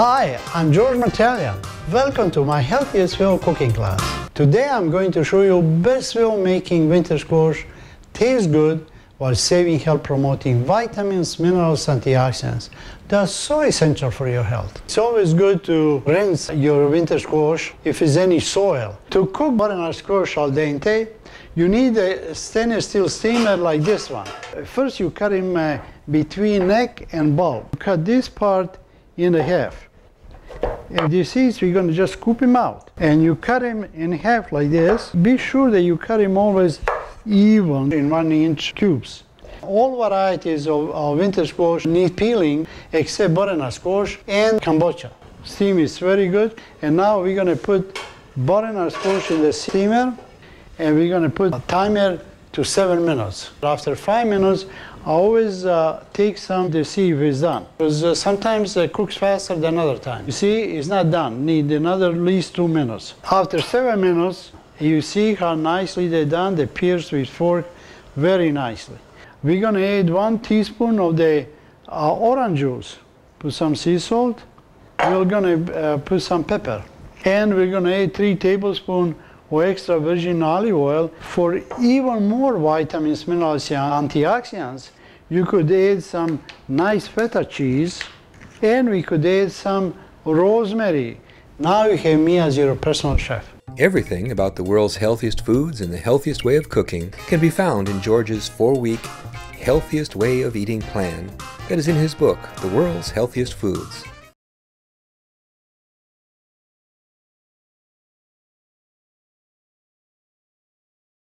Hi, I'm George Martellian. Welcome to my Healthiest Way of Cooking class. Today I'm going to show you best way of making winter squash taste good while saving health promoting vitamins, minerals, antioxidants that's so essential for your health. It's always good to rinse your winter squash if there's any soil. To cook butternut squash al dente, you need a stainless steel steamer like this one. First you cut him between neck and bulb. Cut this part in half. And you see, so you're going to just scoop him out. And you cut him in half like this. Be sure that you cut him always even in 1-inch cubes. All varieties of winter squash need peeling except butternut squash and kombucha. Steam is very good. And now we're going to put butternut squash in the steamer and we're going to put a timer to 7 minutes. After 5 minutes, I always take some to see if it's done. Because sometimes it cooks faster than other times. You see, it's not done. Need another at least 2 minutes. After 7 minutes, you see how nicely they're done. They pierce with fork very nicely. We're going to add 1 teaspoon of the orange juice. Put some sea salt. We're going to put some pepper. And we're going to add 3 tablespoons or extra virgin olive oil. For even more vitamins, minerals, and antioxidants, you could add some nice feta cheese, and we could add some rosemary. Now you have me as your personal chef. Everything about the world's healthiest foods and the healthiest way of cooking can be found in George's 4-week Healthiest Way of Eating plan that is in his book, The World's Healthiest Foods.